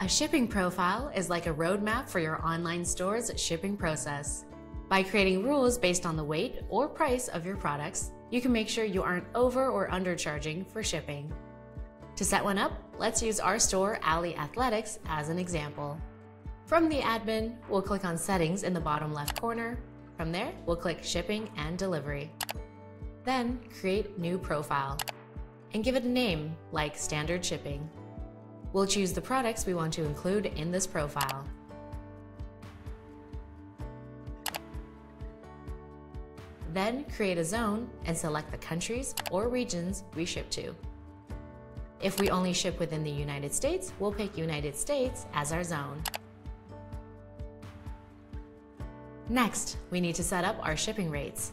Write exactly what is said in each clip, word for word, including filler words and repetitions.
A shipping profile is like a roadmap for your online store's shipping process. By creating rules based on the weight or price of your products, you can make sure you aren't over or undercharging for shipping. To set one up, let's use our store, Ali Athletics, as an example. From the admin, we'll click on Settings in the bottom left corner. From there, we'll click Shipping and Delivery. Then, create New Profile and give it a name, like Standard Shipping. We'll choose the products we want to include in this profile. Then, create a zone and select the countries or regions we ship to. If we only ship within the United States, we'll pick United States as our zone. Next, we need to set up our shipping rates.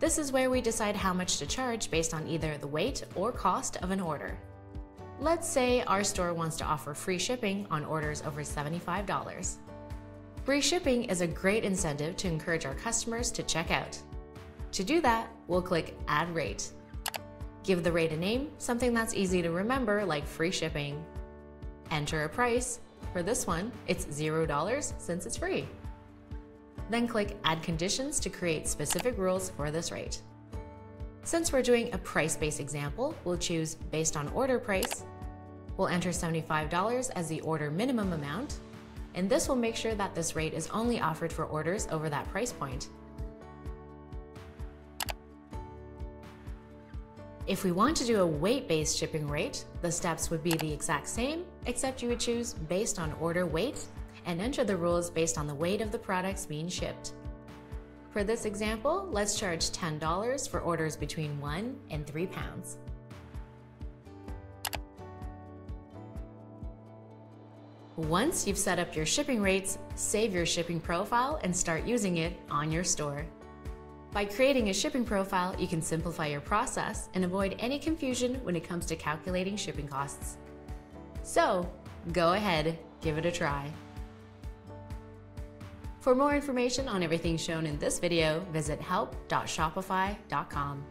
This is where we decide how much to charge based on either the weight or cost of an order. Let's say our store wants to offer free shipping on orders over seventy-five dollars. Free shipping is a great incentive to encourage our customers to check out. To do that, we'll click Add Rate. Give the rate a name, something that's easy to remember, like free shipping. Enter a price. For this one, it's zero dollars since it's free. Then click Add Conditions to create specific rules for this rate. Since we're doing a price-based example, we'll choose Based on Order Price. We'll enter seventy-five dollars as the order minimum amount, and this will make sure that this rate is only offered for orders over that price point. If we want to do a weight-based shipping rate, the steps would be the exact same, except you would choose Based on Order Weight and enter the rules based on the weight of the products being shipped. For this example, let's charge ten dollars for orders between one and three pounds. Once you've set up your shipping rates, save your shipping profile and start using it on your store. By creating a shipping profile, you can simplify your process and avoid any confusion when it comes to calculating shipping costs. So, go ahead, give it a try. For more information on everything shown in this video, visit help dot shopify dot com.